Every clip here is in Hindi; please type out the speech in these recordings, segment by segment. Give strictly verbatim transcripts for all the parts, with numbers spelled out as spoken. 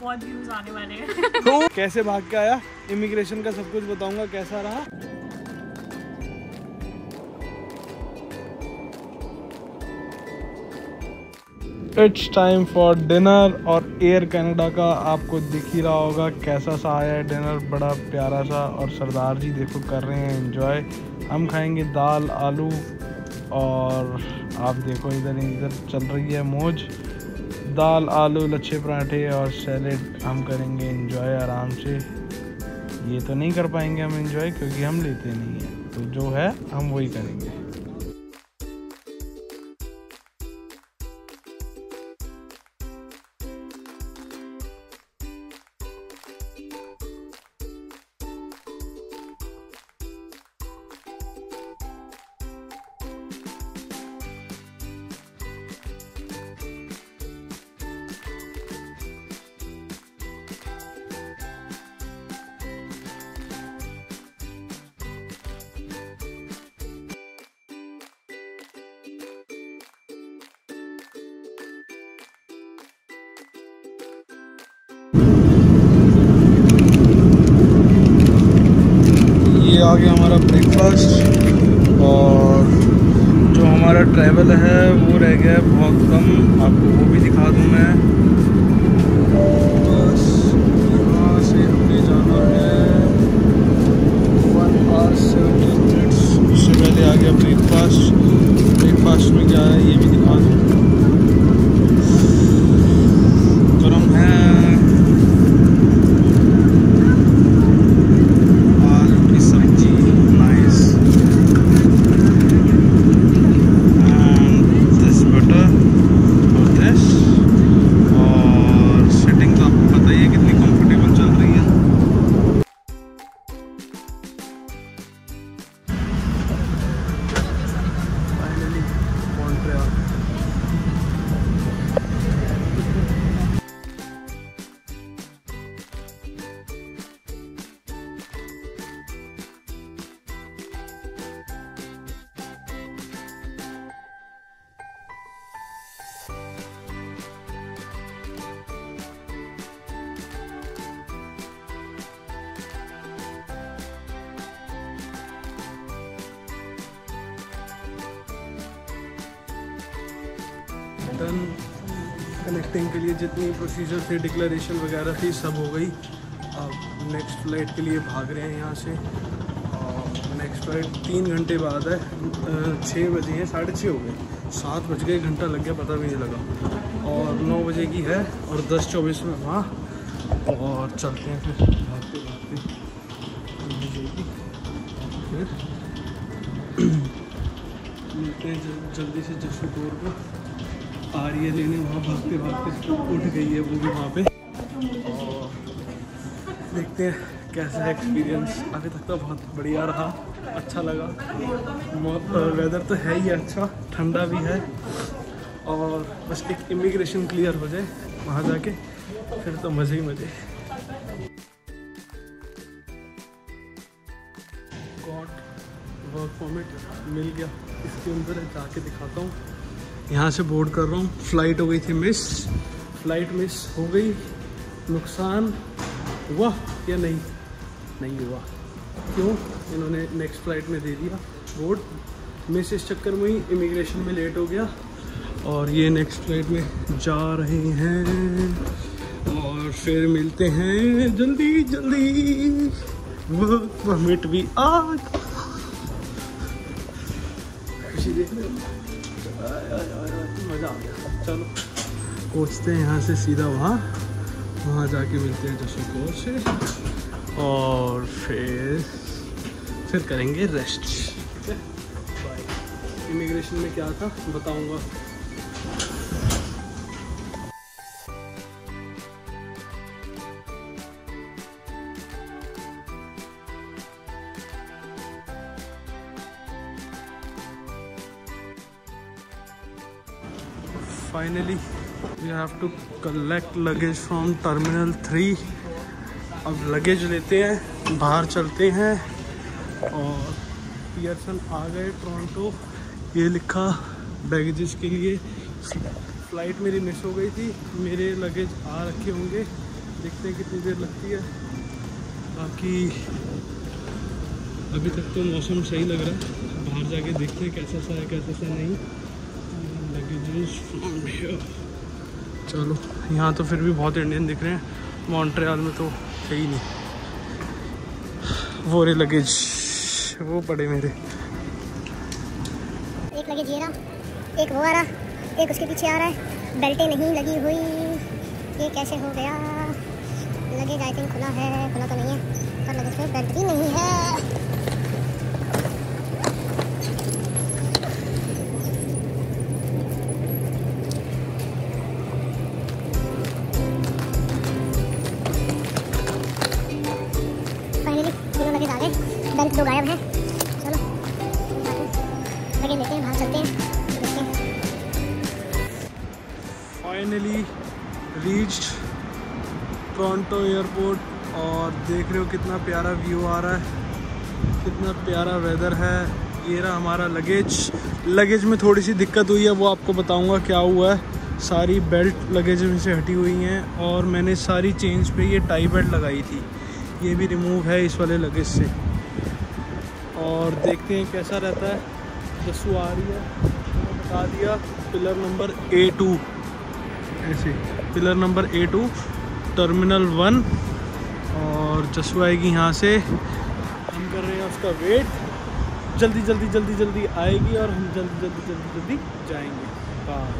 बहुत व्यूज आने वाले हैं। कैसे भाग के आया, इमिग्रेशन का सब कुछ बताऊंगा कैसा रहा। इट्स टाइम फॉर डिनर और एयर कनाडा का आपको दिख ही रहा होगा कैसा सा आया है डिनर, बड़ा प्यारा सा। और सरदार जी देखो कर रहे हैं एंजॉय। हम खाएंगे दाल आलू और आप देखो इधर इधर चल रही है मौज। दाल आलू लच्छे पराठे और सैलेड हम करेंगे एंजॉय आराम से। ये तो नहीं कर पाएंगे हम एंजॉय क्योंकि हम लेते नहीं हैं, तो जो है हम वही करेंगे। आ गया हमारा ब्रेकफास्ट और जो हमारा ट्रैवल है वो रह गया है बहुत कम, आपको वो भी दिखा दूँ मैं। बस यहाँ से हमने जाना है वन आवर सेवेंटीन मिनट्स। उससे पहले आ गया ब्रेकफास्ट। ब्रेकफास्ट में क्या है ये भी दिखा दूँ। गरम है डन। कनेक्टिंग के लिए जितनी प्रोसीजर थी, डिक्लेरेशन वगैरह थी, सब हो गई। अब नेक्स्ट फ्लाइट के लिए भाग रहे हैं यहाँ से और नेक्स्ट फ्लाइट तीन घंटे बाद है। छः बजे हैं, साढ़े छः हो गए, सात बज गए, घंटा लग गया पता भी नहीं लगा। और नौ बजे की है और दस चौबीस में वहाँ और चलते हैं फिर भागते भागते फिर मिलते हैं जल्दी से जश्न टूर को। आ रही है लेने, वहाँ भागते भागते उठ गई है वो भी वहाँ पे। और देखते हैं कैसा है एक्सपीरियंस। आगे तक तो बहुत बढ़िया रहा, अच्छा लगा। वेदर तो है ही अच्छा, ठंडा भी है और बस एक इमिग्रेशन क्लियर हो जाए वहाँ जाके, फिर तो मज़े ही मज़े। गॉट वर्क परमिट मिल गया, इसके अंदर जाके दिखाता हूँ। यहाँ से बोर्ड कर रहा हूँ। फ़्लाइट हो गई थी मिस, फ़्लाइट मिस हो गई। नुकसान हुआ या नहीं? नहीं हुआ। क्यों? इन्होंने नेक्स्ट फ़्लाइट में दे दिया बोर्ड। मिस इस चक्कर में ही इमिग्रेशन में लेट हो गया और ये नेक्स्ट फ़्लाइट में जा रहे हैं। और फिर मिलते हैं जल्दी जल्दी, वर्क परमिट भी आ खुशी देख रहे। मज़ा आ गया। चलो पहुँचते हैं यहाँ से सीधा वहाँ, वहाँ जाके मिलते हैं जश्न कोर से और फिर फिर करेंगे रेस्ट। ठीक है, बाय। इमिग्रेशन में क्या था बताऊँगा। Finally, we have to collect luggage from terminal three. अब लगेज लेते हैं, बाहर चलते हैं। और पियर्सन आ गए टोरंटो। ये लिखा बैगेजेस के लिए। फ्लाइट मेरी मिस हो गई थी, मेरे लगेज आ रखे होंगे देखते हैं कितनी देर लगती है। बाकी अभी तक तो मौसम सही लग रहा है, बाहर जाके देखते हैं कैसा सा है कैसा सा नहीं। Luggages from here. चलो यहाँ तो फिर भी बहुत इंडियन दिख रहे हैं, मॉन्ट्रियल में तो है ही नहीं। वो रे लगेज वो पड़े मेरे, एक लगेज ये रहा, एक वो आ रहा, एक उसके पीछे आ रहा है। बेल्टें नहीं लगी हुई, ये कैसे हो गया। लगेज आई थिंक खुला है, खुला तो नहीं है पर लगेज पे बेल्ट भी नहीं है। तो गायब है, चलो लगे लेते हैं, भाग चलते हैं। फाइनली रीच्ड टोरंटो एयरपोर्ट और देख रहे हो कितना प्यारा व्यू आ रहा है, कितना प्यारा वेदर है। ये रहा हमारा लगेज। लगेज में थोड़ी सी दिक्कत हुई है, वो आपको बताऊंगा क्या हुआ है। सारी बेल्ट लगेज में से हटी हुई हैं और मैंने सारी चेंज पे ये टाई बेल्ट लगाई थी, ये भी रिमूव है इस वाले लगेज से। और देखते हैं कैसा रहता है। दसू आ रही है, मैंने बता दिया पिलर नंबर ए टू, ऐसे pillar number A two terminal one. और जसू आएगी यहाँ से, हम कर रहे हैं उसका वेट। जल्दी जल्दी जल्दी जल्दी आएगी और हम जल्दी जल्दी जल्दी जल्दी जाएंगे। बाय।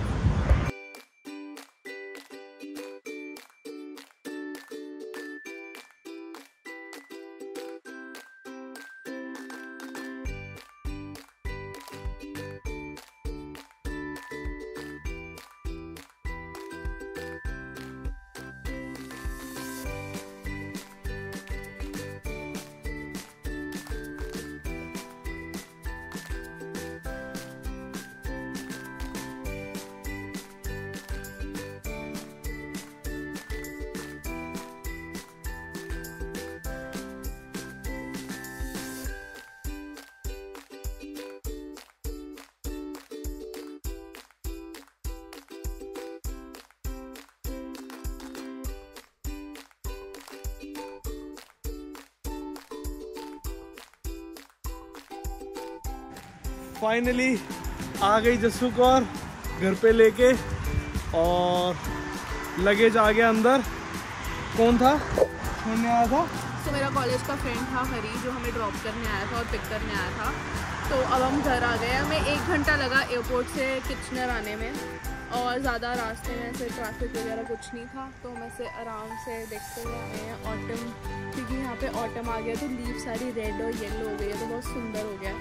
फाइनली आ गई जस्सू को और घर पे लेके, और लगेज आ गया अंदर। कौन था छोड़ने आया था? तो so, मेरा कॉलेज का फ्रेंड था हरी, जो हमें ड्रॉप करने आया था और पिक करने आया था। तो अब हम घर आ गए। हमें एक घंटा लगा एयरपोर्ट से किचनर आने में, और ज़्यादा रास्ते में ऐसे ट्रैफिक वगैरह कुछ नहीं था, तो हम ऐसे आराम से देखते हुए आए हैं। ऑटम, क्योंकि यहाँ पे ऑटम आ गया तो लीव सारी रेड और येलो हो गई है, तो बहुत सुंदर हो गया,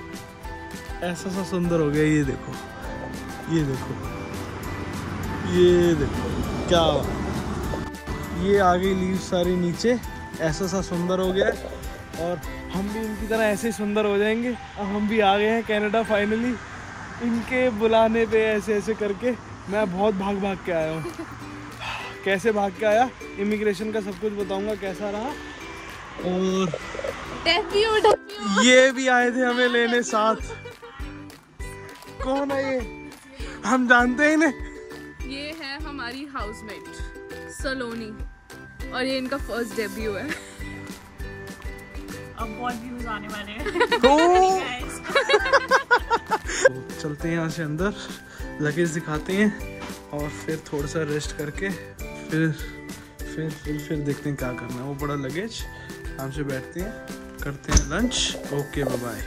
ऐसा सा सुंदर हो गया। ये देखो ये देखो ये देखो क्या ये आ गई लीव सारी नीचे, ऐसा सा सुंदर हो गया। और हम भी इनकी तरह ऐसे ही सुंदर हो जाएंगे। अब हम भी आ गए हैं कनाडा फाइनली, इनके बुलाने पे ऐसे ऐसे करके। मैं बहुत भाग भाग के आया हूँ। कैसे भाग के आया, इमिग्रेशन का सब कुछ बताऊँगा कैसा रहा। और डेप्यू, डेप्यू। ये भी आए थे हमें लेने साथ। कौन है ये? हम जानते हैं इन्हें। ये है हमारी हाउसमेट सलोनी, और ये इनका फर्स्ट डेब्यू है। अब बहुत व्यूज आने वाले हैं। तो चलते हैं यहाँ से अंदर, लगेज दिखाते हैं और फिर थोड़ा सा रेस्ट करके फिर फिर फिर फिर देखते हैं क्या करना है। वो बड़ा लगेज, आराम से बैठते हैं, करते हैं lunch. Okay bye bye.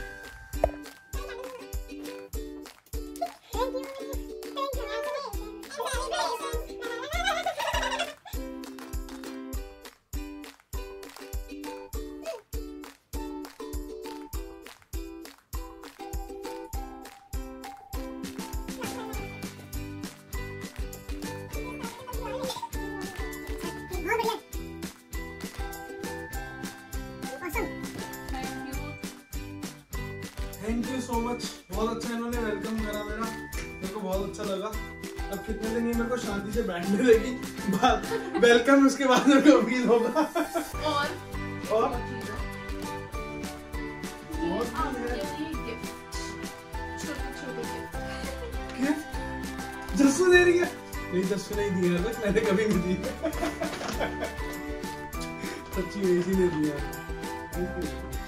Thank you so much, बहुत अच्छा इन्होंने वेलकम करा मेरा, मेरे को बहुत अच्छा लगा। अब कितने दिन ये मेरे को शांति से बैठने देगी, बात वेलकम उसके बाद मेरे को फील होगा। और और बहुत गिफ्ट जस्सू दे रही है। नहीं जस्सू नहीं दिया, मैंने कभी नहीं दिया। सच्ची इसीलिए दिया।